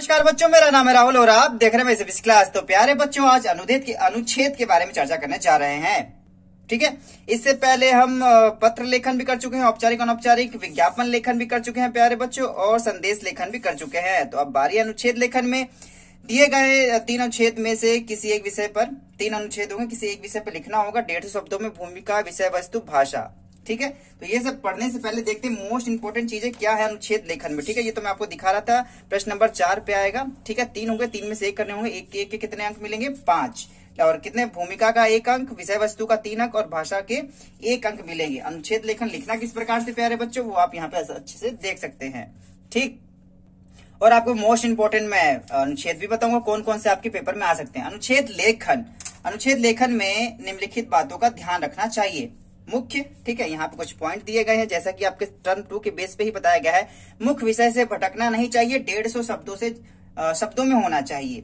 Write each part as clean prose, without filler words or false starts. नमस्कार बच्चों, मेरा नाम है राहुल और आप देख रहे हैं माय सीबीएसई क्लास। तो प्यारे बच्चों, आज अनुच्छेद के बारे में चर्चा करने जा रहे हैं। ठीक है, इससे पहले हम पत्र लेखन भी कर चुके हैं, औपचारिक अनौपचारिक विज्ञापन लेखन भी कर चुके हैं प्यारे बच्चों, और संदेश लेखन भी कर चुके हैं। तो अब बारी अनुच्छेद लेखन में। दिए गए तीन अनुच्छेद में से किसी एक विषय पर, तीन अनुच्छेद होंगे, किसी एक विषय पर लिखना होगा 150 शब्दों में, भूमिका, विषय वस्तु, भाषा। ठीक है, तो ये सब पढ़ने से पहले देखते हैं मोस्ट इंपोर्टेंट चीजें क्या है अनुच्छेद लेखन में। ठीक है, ये तो मैं आपको दिखा रहा था, प्रश्न नंबर 4 पे आएगा। ठीक है, तीन होंगे, तीन में से एक करने होंगे। एक के कितने अंक मिलेंगे? 5। और कितने? भूमिका का 1 अंक, विषय वस्तु का 3 अंक और भाषा के 1 अंक मिलेंगे। अनुच्छेद लेखन लिखना किस प्रकार से प्यारे बच्चों, वो आप यहाँ पे अच्छे से देख सकते हैं। ठीक, और आपको मोस्ट इंपोर्टेंट में अनुच्छेद भी बताऊंगा कौन कौन से आपके पेपर में आ सकते हैं। अनुच्छेद लेखन में निम्नलिखित बातों का ध्यान रखना चाहिए। मुख्य, ठीक है, यहाँ पे कुछ पॉइंट दिए गए हैं, जैसा कि आपके टर्म 2 के बेस पे ही बताया गया है। मुख्य विषय से भटकना नहीं चाहिए, 150 शब्दों में होना चाहिए।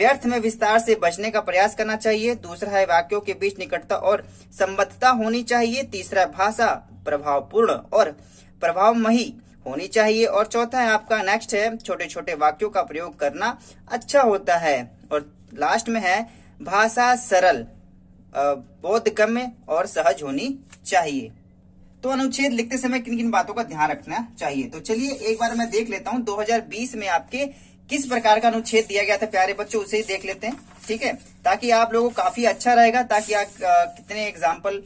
व्यर्थ में विस्तार से बचने का प्रयास करना चाहिए। दूसरा है वाक्यों के बीच निकटता और संबद्धता होनी चाहिए। तीसरा है भाषा प्रभावपूर्ण और प्रभावमयी होनी चाहिए। और चौथा है आपका नेक्स्ट है छोटे छोटे वाक्यों का प्रयोग करना अच्छा होता है। और लास्ट में है भाषा सरल, बोधगम्य और सहज होनी चाहिए। तो अनुच्छेद लिखते समय किन किन बातों का ध्यान रखना चाहिए, तो चलिए एक बार मैं देख लेता हूँ 2020 में आपके किस प्रकार का अनुच्छेद दिया गया था प्यारे बच्चों, उसे ही देख लेते हैं। ठीक है, ताकि आप लोगों को काफी अच्छा रहेगा, ताकि आप कितने एग्जाम्पल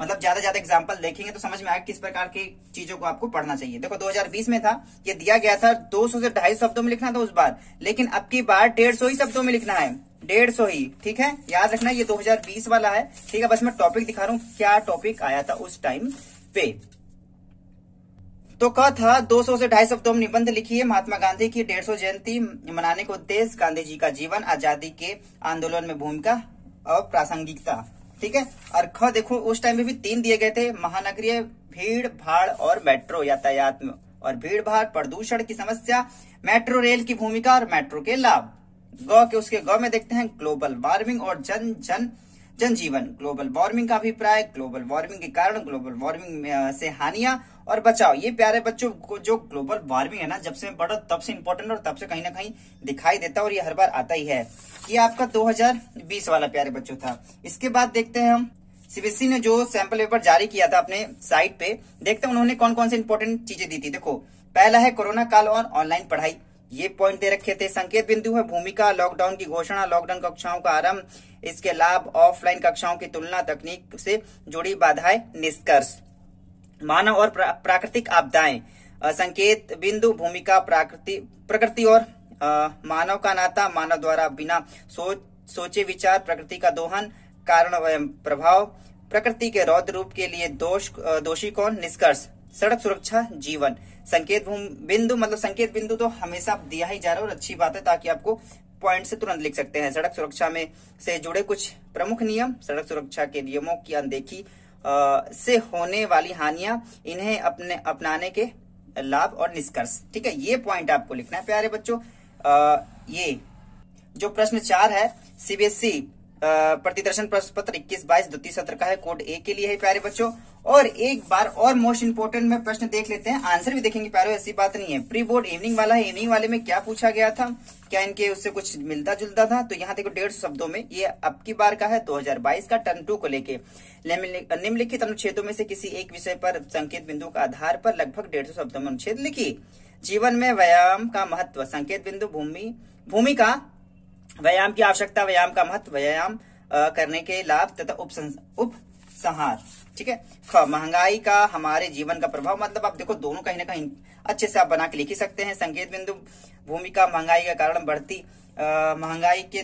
मतलब ज्यादा एग्जाम्पल देखेंगे तो समझ में आएगा किस प्रकार की चीजों को आपको पढ़ना चाहिए। देखो 2020 में था, ये दिया गया था 200 से 250 शब्दों में लिखना था उस बार, लेकिन अब की बार 150 ही शब्दों में लिखना है, 150 ही। ठीक है, याद रखना ये 2020 वाला है। ठीक है, बस मैं टॉपिक दिखा रहा हूँ क्या टॉपिक आया था उस टाइम पे। तो क था 200 से 250 शब्दों में निबंध लिखिए। महात्मा गांधी की 150 जयंती मनाने का उद्देश्य, गांधी जी का जीवन, आजादी के आंदोलन में भूमिका और प्रासंगिकता। ठीक है, और ख देखो उस टाइम में भी 3 दिए गए थे, महानगरीय भीड़ भाड़ और मेट्रो यातायात में, और भीड़ भाड़, प्रदूषण की समस्या, मेट्रो रेल की भूमिका और मेट्रो के लाभ। ग के उसके ग में देखते हैं ग्लोबल वार्मिंग और जन जन जनजीवन, ग्लोबल वार्मिंग का अभिप्राय, ग्लोबल वार्मिंग के कारण, ग्लोबल वार्मिंग से हानियां और बचाव। ये प्यारे बच्चों को जो ग्लोबल वार्मिंग है ना, जब से मैं पढ़ रहा हूँ तब से इंपॉर्टेंट और तब से कहीं ना कहीं दिखाई देता है और ये हर बार आता ही है। ये आपका 2020 वाला प्यारे बच्चों था। इसके बाद देखते हैं हम सीबीएसई ने जो सैंपल पेपर जारी किया था अपने साइट पे, देखते हैं उन्होंने कौन कौन से इंपॉर्टेंट चीजें दी थी। देखो पहला है कोरोना काल और ऑनलाइन पढ़ाई, ये पॉइंट दे रखे थे। संकेत बिंदु है भूमिका, लॉकडाउन की घोषणा, लॉकडाउन कक्षाओं का आरंभ, इसके लाभ, ऑफलाइन कक्षाओं की तुलना, तकनीक से जुड़ी बाधाएं, निष्कर्ष, मानव और प्राकृतिक आपदाएं, संकेत बिंदु, भूमिका, प्रकृति और मानव का नाता, मानव द्वारा बिना सोचे विचार, प्रकृति का दोहन, कारण एवं प्रभाव, प्रकृति के रौद्र रूप के लिए दोषी कौन, निष्कर्ष, सड़क सुरक्षा, जीवन। संकेत बिंदु मतलब संकेत बिंदु तो हमेशा दिया ही जा रहा है और अच्छी बात है, ताकि आपको पॉइंट से तुरंत लिख सकते हैं। सड़क सुरक्षा में से जुड़े कुछ प्रमुख नियम, सड़क सुरक्षा के नियमों की अनदेखी से होने वाली हानियां, इन्हें अपनाने के लाभ और निष्कर्ष। ठीक है, ये पॉइंट आपको लिखना है प्यारे बच्चों। ये जो प्रश्न 4 है सीबीएसई प्रतिदर्शन प्रश्न पत्र 21-22 द्वितीय सत्र का है, कोड ए के लिए है प्यारे बच्चों। और एक बार और मोस्ट इंपोर्टेंट में प्रश्न देख लेते हैं, आंसर भी देखेंगे प्यारे, ऐसी बात नहीं है। प्री बोर्ड इवनिंग वाला है, इवनिंग वाले में क्या पूछा गया था, क्या इनके उससे कुछ मिलता जुलता था, तो यहाँ देखो 150 शब्दों में, ये अब की बार का है 2022 का, टर्म 2 को लेके। निम्नलिखित अनुच्छेदों में से किसी एक विषय पर संकेत बिंदु के आधार पर लगभग 150 शब्दों में अनुच्छेद लिखिए। जीवन में व्यायाम का महत्व, संकेत बिंदु भूमिका, व्यायाम की आवश्यकता, व्यायाम का महत्व, व्यायाम करने के लाभ तथा उपसंहार। ठीक है, ख महंगाई का हमारे जीवन का प्रभाव, मतलब आप देखो दोनों कहीं ना कहीं अच्छे से आप बना के लिख ही सकते हैं। संकेत बिंदु भूमिका, महंगाई का कारण, बढ़ती महंगाई के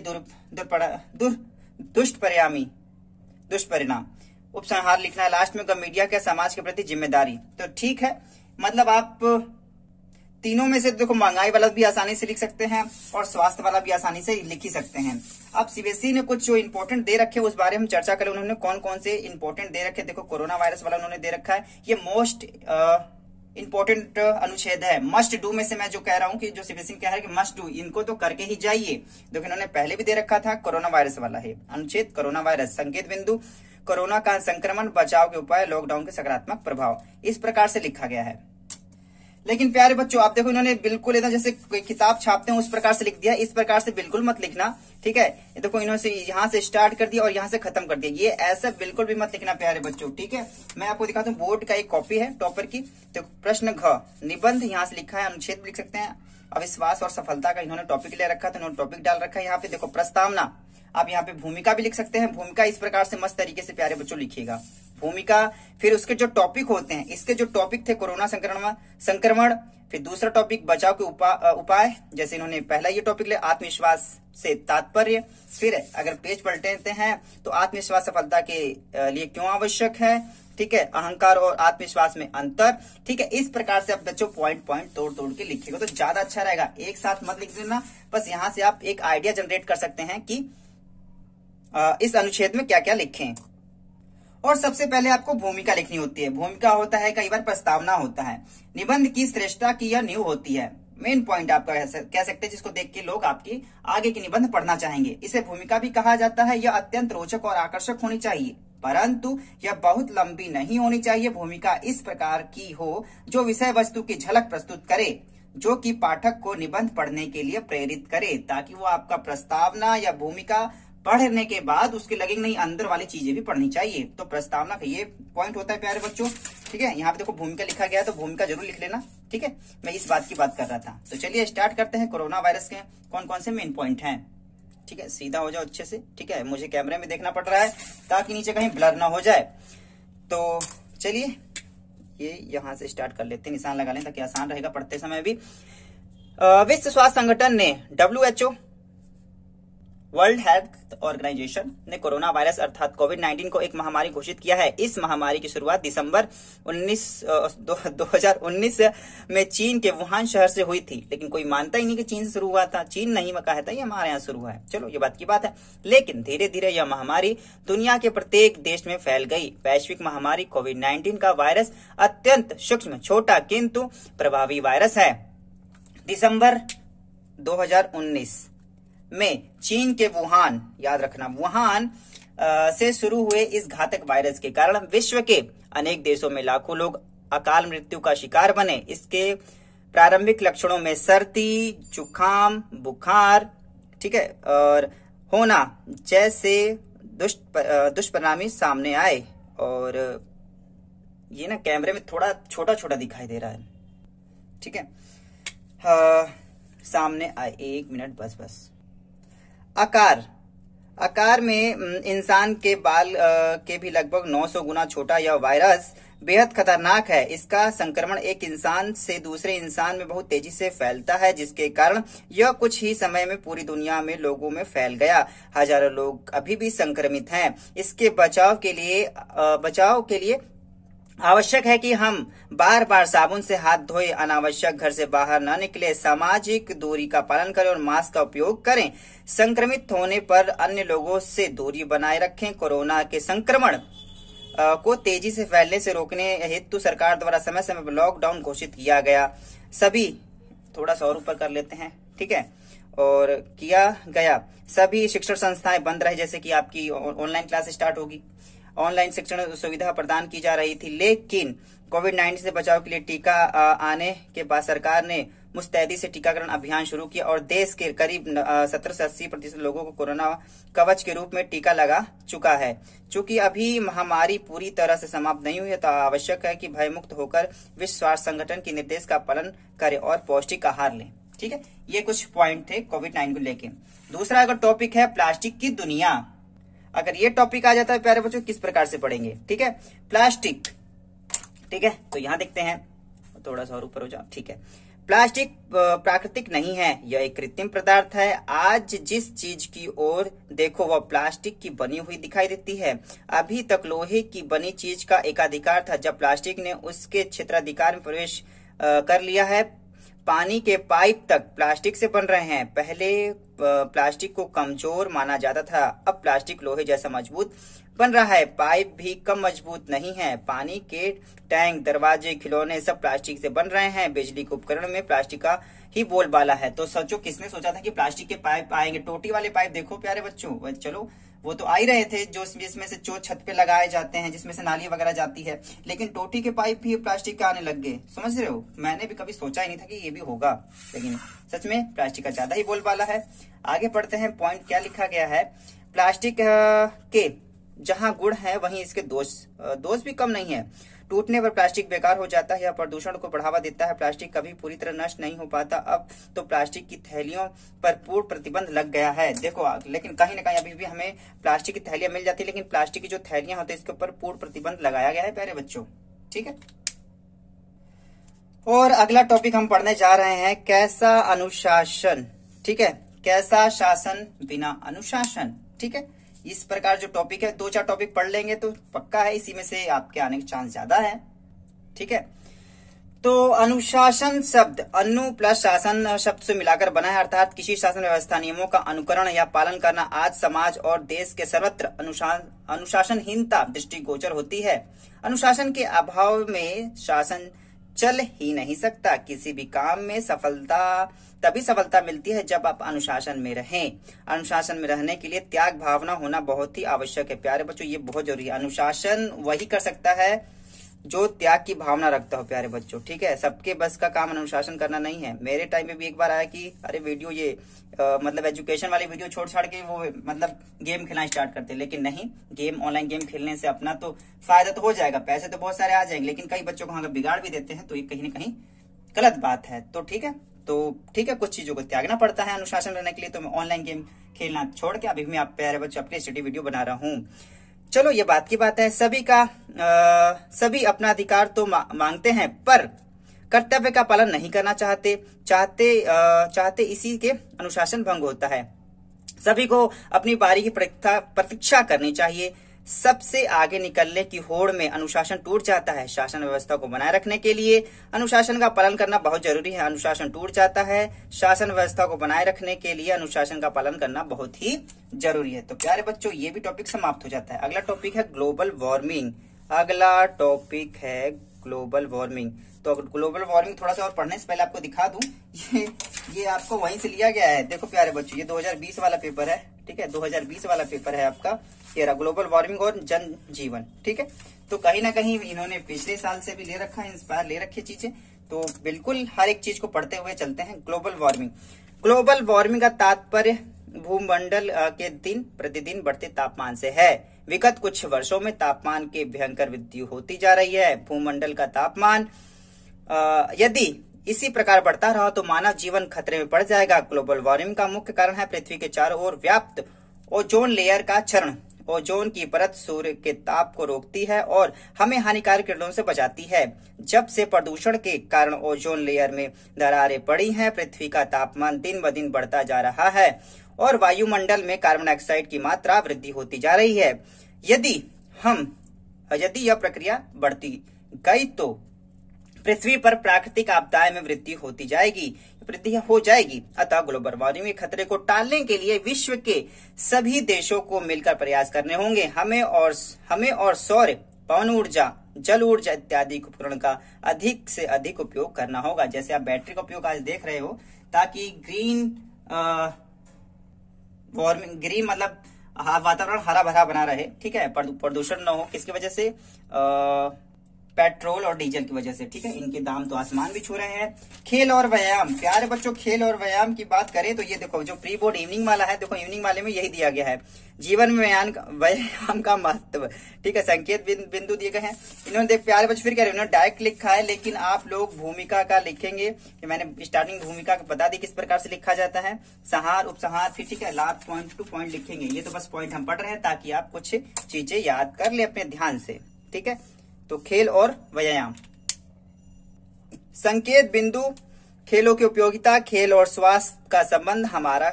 दुष्परिणाम, उपसंहार लिखना है लास्ट में, मीडिया के समाज के प्रति जिम्मेदारी। तो ठीक है, मतलब आप तीनों में से देखो महंगाई वाला भी आसानी से लिख सकते हैं और स्वास्थ्य वाला भी आसानी से लिख ही सकते हैं। अब सीबीएसई ने कुछ जो इम्पोर्टेंट दे रखे उस बारे में हम चर्चा करें, उन्होंने कौन कौन से इम्पोर्टेंट दे रखे। देखो कोरोना वायरस वाला उन्होंने दे रखा है, ये मोस्ट इम्पोर्टेंट अनुच्छेद है, मस्ट डू में से मैं जो कह रहा हूँ कि जो सीबीएसई कह रहा है कि मस्ट डू, इनको तो करके ही जाइए। देखो इन्होंने पहले भी दे रखा था, कोरोना वायरस वाला है अनुच्छेद, कोरोना वायरस, संकेत बिंदु कोरोना का संक्रमण, बचाव के उपाय, लॉकडाउन के सकारात्मक प्रभाव, इस प्रकार से लिखा गया है। लेकिन प्यारे बच्चों आप देखो इन्होंने बिल्कुल एकदम जैसे किताब छापते हैं उस प्रकार से लिख दिया, इस प्रकार से बिल्कुल मत लिखना, ठीक है। देखो इन्होंने यहाँ से स्टार्ट कर दिया और यहाँ से खत्म कर दिया, ये ऐसा बिल्कुल भी मत लिखना प्यारे बच्चों, ठीक है। मैं आपको दिखाता हूँ बोर्ड का एक कॉपी है टॉपर की। देखो प्रश्न घ निबंध यहाँ से लिखा है, अनुच्छेद लिख सकते हैं, अविश्वास और सफलता का इन्होंने टॉपिक ले रखा है तो इन्होंने टॉपिक डाल रखा है यहाँ पे। देखो प्रस्तावना, आप यहाँ पे भूमिका भी लिख सकते हैं, भूमिका इस प्रकार से मस्त तरीके से प्यारे बच्चों लिखिएगा भूमिका। फिर उसके जो टॉपिक होते हैं, इसके जो टॉपिक थे कोरोना संक्रमण, फिर दूसरा टॉपिक बचाव के उपाय, जैसे इन्होंने पहला ये टॉपिक ले आत्मविश्वास से तात्पर्य। फिर अगर पेज पलटते हैं तो आत्मविश्वास सफलता के लिए क्यों आवश्यक है, ठीक है, अहंकार और आत्मविश्वास में अंतर, ठीक है। इस प्रकार से आप बच्चों पॉइंट पॉइंट तोड़ तोड़ के लिखिएगा तो ज्यादा अच्छा रहेगा, एक साथ मत लिख देना। बस यहाँ से आप एक आइडिया जनरेट कर सकते हैं कि इस अनुच्छेद में क्या क्या लिखें। और सबसे पहले आपको भूमिका लिखनी होती है, भूमिका होता है कई बार प्रस्तावना होता है, निबंध की श्रेष्ठता की यह नींव होती है, मेन पॉइंट आपका कह सकते हैं जिसको देख के लोग आपकी आगे के निबंध पढ़ना चाहेंगे, इसे भूमिका भी कहा जाता है। यह अत्यंत रोचक और आकर्षक होनी चाहिए परंतु यह बहुत लंबी नहीं होनी चाहिए। भूमिका इस प्रकार की हो जो विषय वस्तु की झलक प्रस्तुत करे, जो कि पाठक को निबंध पढ़ने के लिए प्रेरित करे, ताकि वो आपका प्रस्तावना या भूमिका पढ़ने के बाद उसके लगेंगे नहीं, अंदर वाली चीजें भी पढ़नी चाहिए। तो प्रस्तावना का ये पॉइंट होता है प्यारे बच्चों, ठीक है। यहाँ पे देखो भूमिका लिखा गया है तो भूमिका जरूर लिख लेना, ठीक है, मैं इस बात की बात कर रहा था। तो चलिए स्टार्ट करते हैं, कोरोना वायरस के कौन कौन से मेन पॉइंट हैं, ठीक है। सीधा हो जाओ अच्छे से, ठीक है, मुझे कैमरे में देखना पड़ रहा है ताकि नीचे कहीं ब्लर ना हो जाए। तो चलिए ये यहाँ से स्टार्ट कर लेते हैं, निशान लगा लें ताकि आसान रहेगा पढ़ते समय भी। विश्व स्वास्थ्य संगठन ने WHO वर्ल्ड हेल्थ ऑर्गेनाइजेशन ने कोरोना वायरस अर्थात कोविड-19 को एक महामारी घोषित किया है। इस महामारी की शुरुआत दिसंबर 2019 में चीन के वुहान शहर से हुई थी, लेकिन कोई मानता ही नहीं कि चीन से शुरू हुआ था, चीन नहीं कहा था ये हमारे यहाँ शुरू हुआ है, चलो ये बात की बात है। लेकिन धीरे धीरे यह महामारी दुनिया के प्रत्येक देश में फैल गई। वैश्विक महामारी कोविड-19 का वायरस अत्यंत सूक्ष्म, छोटा किंतु प्रभावी वायरस है। दिसंबर 2019 में चीन के वुहान, याद रखना वुहान से शुरू हुए इस घातक वायरस के कारण विश्व के अनेक देशों में लाखों लोग अकाल मृत्यु का शिकार बने। इसके प्रारंभिक लक्षणों में सर्दी, जुकाम, बुखार, ठीक है, और होना जैसे दुष्परिणामी सामने आए। और ये ना कैमरे में थोड़ा छोटा छोटा दिखाई दे रहा है, ठीक है, सामने आए, एक मिनट बस बस। आकार, आकार में इंसान के बाल के भी लगभग 900 गुना छोटा यह वायरस बेहद खतरनाक है। इसका संक्रमण एक इंसान से दूसरे इंसान में बहुत तेजी से फैलता है, जिसके कारण यह कुछ ही समय में पूरी दुनिया में लोगों में फैल गया। हजारों लोग अभी भी संक्रमित हैं। इसके बचाव के लिए आवश्यक है कि हम बार बार साबुन से हाथ धोए, अनावश्यक घर से बाहर न निकले, सामाजिक दूरी का पालन करें और मास्क का उपयोग करें। संक्रमित होने पर अन्य लोगों से दूरी बनाए रखें। कोरोना के संक्रमण को तेजी से फैलने से रोकने हेतु सरकार द्वारा समय समय पर लॉकडाउन घोषित किया गया। सभी थोड़ा सा और ऊपर कर लेते हैं, ठीक है, और किया गया। सभी शिक्षण संस्थाएं बंद रहे, जैसे कि आपकी ऑनलाइन क्लास स्टार्ट होगी, ऑनलाइन शिक्षण सुविधा प्रदान की जा रही थी। लेकिन कोविड-19 से बचाव के लिए टीका आने के बाद सरकार ने मुस्तैदी से टीकाकरण अभियान शुरू किया और देश के करीब 70 से 80% लोगों को कोरोना कवच के रूप में टीका लगा चुका है। चूंकि अभी महामारी पूरी तरह से समाप्त नहीं हुई है तो आवश्यक है कि भयमुक्त होकर विश्व स्वास्थ्य संगठन के निर्देश का पालन करें और पौष्टिक आहार लें, ठीक है। ये कुछ प्वाइंट थे कोविड-19 को लेकर। दूसरा अगर टॉपिक है प्लास्टिक की दुनिया, अगर ये टॉपिक आ जाता है प्यारे बच्चों किस प्रकार से पढ़ेंगे, ठीक है, प्लास्टिक, ठीक है। तो यहाँ देखते हैं, थोड़ा सा और ऊपर हो जाओ, ठीक है। प्लास्टिक प्राकृतिक नहीं है, यह एक कृत्रिम पदार्थ है। आज जिस चीज की ओर देखो वह प्लास्टिक की बनी हुई दिखाई देती है। अभी तक लोहे की बनी चीज का एकाधिकार था, जब प्लास्टिक ने उसके क्षेत्राधिकार में प्रवेश कर लिया है। पानी के पाइप तक प्लास्टिक से बन रहे हैं। पहले प्लास्टिक को कमजोर माना जाता था, अब प्लास्टिक लोहे जैसा मजबूत बन रहा है। पाइप भी कम मजबूत नहीं है। पानी के टैंक, दरवाजे, खिलौने सब प्लास्टिक से बन रहे हैं। बिजली के उपकरण में प्लास्टिक का ही बोलबाला है। तो सोचो किसने सोचा था कि प्लास्टिक के पाइप आएंगे, टोटी वाले पाइप देखो प्यारे बच्चों, चलो वो तो आ ही रहे थे जो जिसमें से जो छत पे लगाए जाते हैं, जिसमें से नाली वगैरह जाती है, लेकिन टोटी के पाइप भी प्लास्टिक के आने लग गए। समझ रहे हो, मैंने भी कभी सोचा ही नहीं था कि ये भी होगा, लेकिन सच में प्लास्टिक का ज्यादा ही बोलबाला है। आगे बढ़ते हैं, पॉइंट क्या लिखा गया है, प्लास्टिक के जहां गुण है वहीं इसके दोष भी कम नहीं है। टूटने पर प्लास्टिक बेकार हो जाता है या प्रदूषण को बढ़ावा देता है। प्लास्टिक कभी पूरी तरह नष्ट नहीं हो पाता। अब तो प्लास्टिक की थैलियों पर पूर्ण प्रतिबंध लग गया है। देखो लेकिन कहीं ना कहीं अभी भी हमें प्लास्टिक की थैलियां मिल जाती है, लेकिन प्लास्टिक की जो थैलियां होती है इसके ऊपर पूर्ण प्रतिबंध लगाया गया है प्यारे बच्चों, ठीक है। और अगला टॉपिक हम पढ़ने जा रहे हैं, कैसा अनुशासन, ठीक है, कैसा शासन बिना अनुशासन, ठीक है। इस प्रकार जो टॉपिक है, दो चार टॉपिक पढ़ लेंगे तो पक्का है इसी में से आपके आने के चांस ज्यादा है, ठीक है। तो अनुशासन शब्द अनु प्लस शासन शब्द से मिलाकर बना है, अर्थात किसी शासन व्यवस्था नियमों का अनुकरण या पालन करना। आज समाज और देश के सर्वत्र अनुशासनहीनता दृष्टिगोचर होती है। अनुशासन के अभाव में शासन चल ही नहीं सकता। किसी भी काम में तभी सफलता मिलती है जब आप अनुशासन में रहें। अनुशासन में रहने के लिए त्याग भावना होना बहुत ही आवश्यक है प्यारे बच्चों, ये बहुत जरूरी है। अनुशासन वही कर सकता है जो त्याग की भावना रखता हो प्यारे बच्चों, ठीक है। सबके बस का काम अनुशासन करना नहीं है। मेरे टाइम में भी एक बार आया कि अरे वीडियो ये मतलब एजुकेशन वाली वीडियो छोड़ छाड़ के वो मतलब गेम खेलना स्टार्ट करते, लेकिन नहीं, गेम ऑनलाइन गेम खेलने से अपना तो फायदा तो हो जाएगा, पैसे तो बहुत सारे आ जाएंगे, लेकिन कई बच्चों को वहां बिगाड़ भी देते हैं, तो ये कहीं ना कहीं गलत बात है। तो ठीक है, कुछ चीजों को त्यागना पड़ता है अनुशासन रहने के लिए। तो मैं ऑनलाइन गेम खेलना छोड़ के अभी मैं आप प्यारे बच्चों अपनी स्टडी वीडियो बना रहा हूँ। चलो ये बात की बात है, सभी अपना अधिकार तो मांगते हैं पर कर्तव्य का पालन नहीं करना चाहते, इसी के अनुशासन भंग होता है। सभी को अपनी बारी की प्रतीक्षा करनी चाहिए। सबसे आगे निकलने की होड़ में अनुशासन टूट जाता है। शासन व्यवस्था को बनाए रखने के लिए अनुशासन का पालन करना बहुत जरूरी है। अनुशासन टूट जाता है, शासन व्यवस्था को बनाए रखने के लिए अनुशासन का पालन करना बहुत ही जरूरी है। तो प्यारे बच्चों ये भी टॉपिक समाप्त हो जाता है। अगला टॉपिक है ग्लोबल वार्मिंग। तो ग्लोबल वार्मिंग थोड़ा सा और पढ़ने से पहले आपको दिखा दूं, ये आपको वहीं से लिया गया है। देखो प्यारे बच्चों ये 2020 वाला पेपर है, ठीक है, 2020 वाला पेपर है आपका, ये रहा ग्लोबल वार्मिंग और जन जीवन, ठीक है। तो कहीं ना कहीं इन्होंने पिछले साल से भी ले रखा है, इंस्पायर ले रखी चीजें, तो बिल्कुल हर एक चीज को पढ़ते हुए चलते हैं। ग्लोबल वार्मिंग का तात्पर्य भूमंडल के दिन प्रतिदिन बढ़ते तापमान से है। विगत कुछ वर्षों में तापमान के भयंकर वृद्धि होती जा रही है। भूमंडल का तापमान यदि इसी प्रकार बढ़ता रहा तो मानव जीवन खतरे में पड़ जाएगा। ग्लोबल वार्मिंग का मुख्य कारण है पृथ्वी के चारों ओर व्याप्त ओजोन लेयर का क्षरण। ओजोन की परत सूर्य के ताप को रोकती है और हमें हानिकारक किरणों से बचाती है। जब से प्रदूषण के कारण ओजोन लेयर में दरारें पड़ी हैं, पृथ्वी का तापमान दिन ब दिन बढ़ता जा रहा है और वायुमंडल में कार्बन डाइऑक्साइड की मात्रा वृद्धि होती जा रही है। यदि यह प्रक्रिया बढ़ती गई तो पृथ्वी पर प्राकृतिक आपदाएं में वृद्धि हो जाएगी। अतः ग्लोबल वार्मिंग के खतरे को टालने के लिए विश्व के सभी देशों को मिलकर प्रयास करने होंगे। हमें और सौर, पवन ऊर्जा, जल ऊर्जा इत्यादि उपकरण का अधिक से अधिक उपयोग करना होगा। जैसे आप बैटरी का उपयोग आज देख रहे हो, ताकि ग्रीन मतलब वातावरण हरा भरा बना रहे, ठीक है, प्रदूषण न हो। किसकी वजह से? पेट्रोल और डीजल की वजह से, ठीक है। इनके दाम तो आसमान भी छू रहे हैं। खेल और व्यायाम, प्यारे बच्चों खेल और व्यायाम की बात करें तो ये देखो जो प्री बोर्ड इवनिंग वाला है, देखो इवनिंग वाले में यही दिया गया है, जीवन में व्यायाम का महत्व, ठीक है, संकेत बिंदु दिए गए हैं। इन्होंने देख प्यारे बच्चों फिर कह रहे इन्होंने डायरेक्ट लिखा है, लेकिन आप लोग भूमिका का लिखेंगे। मैंने स्टार्टिंग भूमिका का बता दी किस प्रकार से लिखा जाता है, संहार, उपसंहार, फिर ठीक है लास्ट पॉइंट टू पॉइंट लिखेंगे। ये तो बस पॉइंट हम पढ़ रहे हैं ताकि आप कुछ चीजें याद कर ले अपने ध्यान से, ठीक है। तो खेल और व्यायाम, संकेत बिंदु, खेलों की उपयोगिता, खेल और स्वास्थ्य का संबंध, हमारा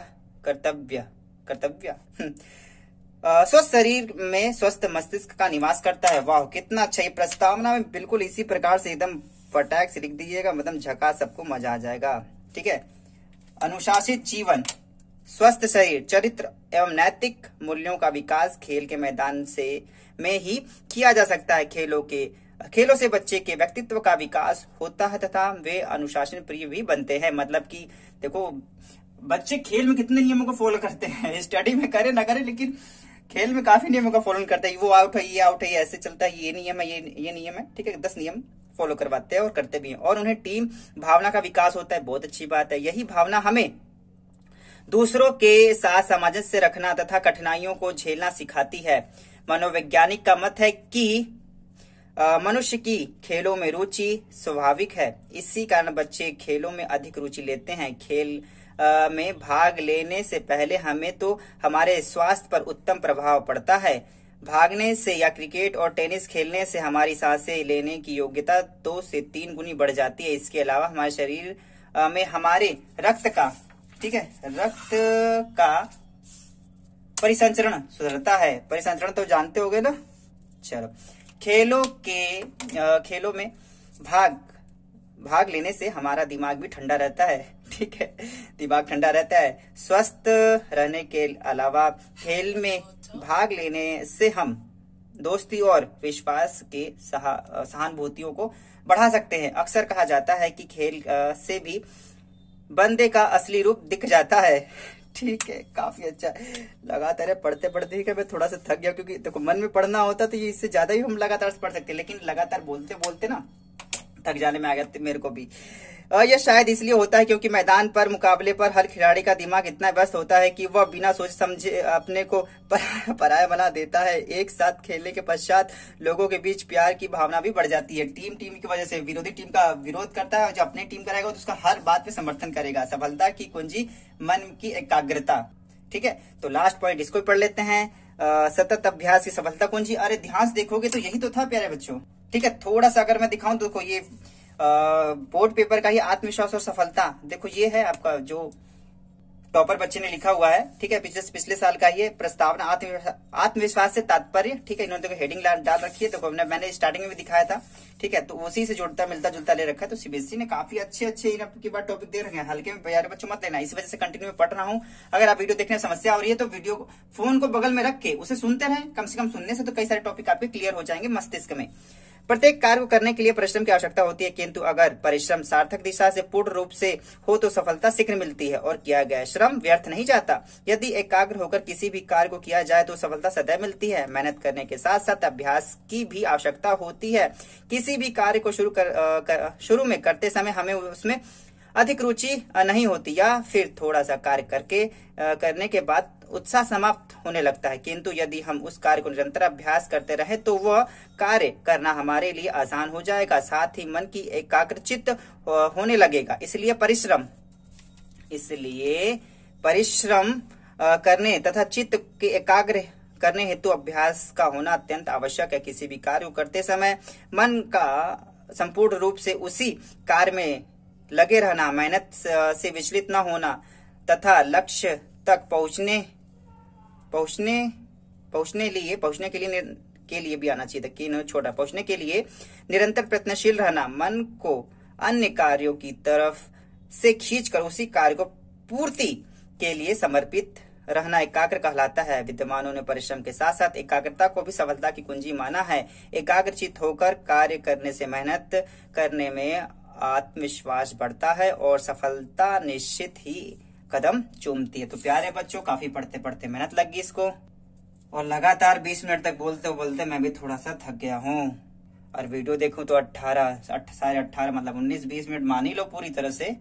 कर्तव्य स्वस्थ शरीर में स्वस्थ मस्तिष्क का निवास करता है। वाह कितना अच्छा, ये प्रस्तावना में बिल्कुल इसी प्रकार से एकदम फटाक से लिख दीजिएगा, मतलब झका सबको मजा आ जाएगा, ठीक है। अनुशासित जीवन, स्वस्थ शरीर, चरित्र एवं नैतिक मूल्यों का विकास खेल के मैदान में ही किया जा सकता है। खेलों के खेलों से बच्चे के व्यक्तित्व का विकास होता है तथा वे अनुशासन प्रिय भी बनते हैं। मतलब कि देखो बच्चे खेल में कितने नियमों को फॉलो करते हैं, स्टडी में करे ना करे लेकिन खेल में काफी नियमों का फॉलो करते हैं। वो आउट है, ये ऐसे चलता है, ये नियम है, ये नियम है, ठीक है। 10 नियम फॉलो करवाते हैं और करते भी हैं और उन्हें टीम भावना का विकास होता है। बहुत अच्छी बात है। यही भावना हमें दूसरों के साथ सामंजस्य रखना तथा कठिनाइयों को झेलना सिखाती है। मनोवैज्ञानिक का मत है कि मनुष्य की खेलों में रुचि स्वाभाविक है, इसी कारण बच्चे खेलों में अधिक रुचि लेते हैं। खेल में भाग लेने से पहले हमें तो हमारे स्वास्थ्य पर उत्तम प्रभाव पड़ता है। भागने से या क्रिकेट और टेनिस खेलने से हमारी सांसें लेने की योग्यता 2 से 3 गुनी बढ़ जाती है। इसके अलावा हमारे शरीर में हमारे रक्त का, ठीक है, रक्त का परिसंचरण सुधरता है। परिसंचरण तो जानते होगे ना। चलो, खेलों में भाग लेने से हमारा दिमाग भी ठंडा रहता है, ठीक है, दिमाग ठंडा रहता है। स्वस्थ रहने के अलावा खेल में भाग लेने से हम दोस्ती और विश्वास के सहानुभूतियों को बढ़ा सकते हैं। अक्सर कहा जाता है कि खेल से भी बंदे का असली रूप दिख जाता है, ठीक है। काफी अच्छा लगातार पढ़ते पढ़ते ही मैं थोड़ा सा थक गया, क्योंकि देखो मन में पढ़ना होता तो ये इससे ज्यादा ही हम लगातार पढ़ सकते हैं, लेकिन लगातार बोलते बोलते ना थक जाने में आ गया मेरे को भी। यह शायद इसलिए होता है क्योंकि मैदान पर मुकाबले पर हर खिलाड़ी का दिमाग इतना व्यस्त होता है कि वह बिना सोच समझे अपने को पराया बना देता है। एक साथ खेलने के पश्चात लोगों के बीच प्यार की भावना भी बढ़ जाती है। टीम की वजह से विरोधी टीम का विरोध करता है और जो अपने टीम का रहेगा तो उसका हर बात पे समर्थन करेगा। सफलता की कुंजी मन की एकाग्रता, ठीक है। तो लास्ट पॉइंट इसको पढ़ लेते हैं, सतत अभ्यास की सफलता कुंजी। अरे ध्यान से देखोगे तो यही तो था प्यारे बच्चों, ठीक है। थोड़ा सा अगर मैं दिखाऊं तो देखो ये बोर्ड पेपर का ही आत्मविश्वास और सफलता, देखो ये है आपका जो टॉपर बच्चे ने लिखा हुआ है, ठीक है। पिछले साल का ये प्रस्तावना आत्मविश्वास से तात्पर्य, ठीक है। इन्होंने देखो हेडिंग डाल रखी है, देखो मैंने स्टार्टिंग में भी दिखाया था, ठीक है। तो उसी से जुड़ता मिलता जुलता ले रखा है। तो सीबीएसई ने काफी अच्छे इनकी बार टॉपिक दे रखे हैं। हल्के में प्यारे बच्चों मत लेना, इस वजह से कंटिन्यू में पढ़ रहा हूँ। अगर आप वीडियो देखने में समस्या हो रही है तो वीडियो फोन को बगल में रख के उसे सुनते रहें। कम से कम सुनने से तो कई सारे टॉपिक आपके क्लियर हो जाएंगे मस्तिष्क में। प्रत्येक कार्य को करने के लिए परिश्रम की आवश्यकता होती है, किंतु अगर परिश्रम सार्थक दिशा से पूर्ण रूप से हो तो सफलता शीघ्र मिलती है और किया गया श्रम व्यर्थ नहीं जाता। यदि एकाग्र होकर किसी भी कार्य को किया जाए तो सफलता सदैव मिलती है। मेहनत करने के साथ साथ अभ्यास की भी आवश्यकता होती है। किसी भी कार्य को शुरू में करते समय हमें उसमें अधिक रुचि नहीं होती या फिर थोड़ा सा कार्य करने के बाद उत्साह समाप्त होने लगता है, किंतु यदि हम उस कार्य को निरंतर अभ्यास करते रहे तो वह कार्य करना हमारे लिए आसान हो जाएगा। साथ ही मन की एकाग्रचित होने लगेगा। इसलिए परिश्रम करने तथा चित्त के एकाग्र करने हेतु अभ्यास का होना अत्यंत आवश्यक है। किसी भी कार्य को करते समय मन का संपूर्ण रूप से उसी कार्य में लगे रहना, मेहनत से विचलित न होना तथा लक्ष्य तक पहुंचने के लिए भी आना चाहिए कि न छोटा पहुंचने के लिए निरंतर प्रयत्नशील रहना। मन को अन्य कार्यों की तरफ से खींचकर उसी कार्य को पूर्ति के लिए समर्पित रहना एकाग्र कहलाता है। विद्वानों ने परिश्रम के साथ साथ एकाग्रता को भी सफलता की कुंजी माना है। एकाग्रचित होकर कार्य करने से मेहनत करने में आत्मविश्वास बढ़ता है और सफलता निश्चित ही कदम चूमती है। तो प्यारे बच्चों, काफी पढ़ते पढ़ते मेहनत लग गई इसको, और लगातार 20 मिनट तक बोलते बोलते मैं भी थोड़ा सा थक गया हूँ। और वीडियो देखूं तो 18 साढ़े 18 मतलब 19-20 मिनट मान ही लो पूरी तरह से।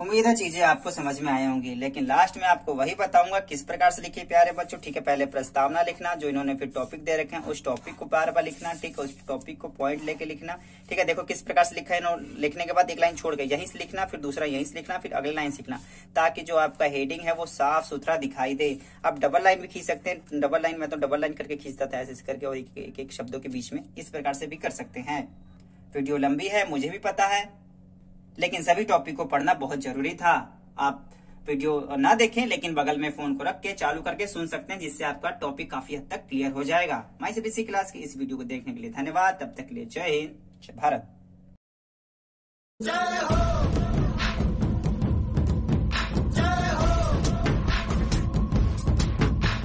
उम्मीद है चीजें आपको समझ में आई होंगी, लेकिन लास्ट में आपको वही बताऊंगा किस प्रकार से लिखिए प्यारे बच्चों, ठीक है। पहले प्रस्तावना लिखना, जो इन्होंने फिर टॉपिक दे रखे हैं उस टॉपिक को बार-बार लिखना, ठीक है। उस टॉपिक को पॉइंट लेके लिखना, ठीक है। देखो किस प्रकार से लिखा है, लिखने के बाद एक लाइन छोड़ गई, यहीं से लिखना, फिर दूसरा यहीं से लिखना, फिर अगली लाइन से लिखना, ताकि जो आपका हेडिंग है वो साफ सुथरा दिखाई दे। आप डबल लाइन भी खींच सकते हैं, डबल लाइन में तो डबल लाइन करके खींचता था, ऐसे करके, और एक शब्दों के बीच में, इस प्रकार से भी कर सकते हैं। वीडियो लंबी है मुझे भी पता है, लेकिन सभी टॉपिक को पढ़ना बहुत जरूरी था। आप वीडियो ना देखें लेकिन बगल में फोन को रख के चालू करके सुन सकते हैं, जिससे आपका टॉपिक काफी हद तक क्लियर हो जाएगा। माई सीबीएसई क्लास की इस वीडियो को देखने के लिए धन्यवाद। तब तक के लिए जय हिंद, जय भारत।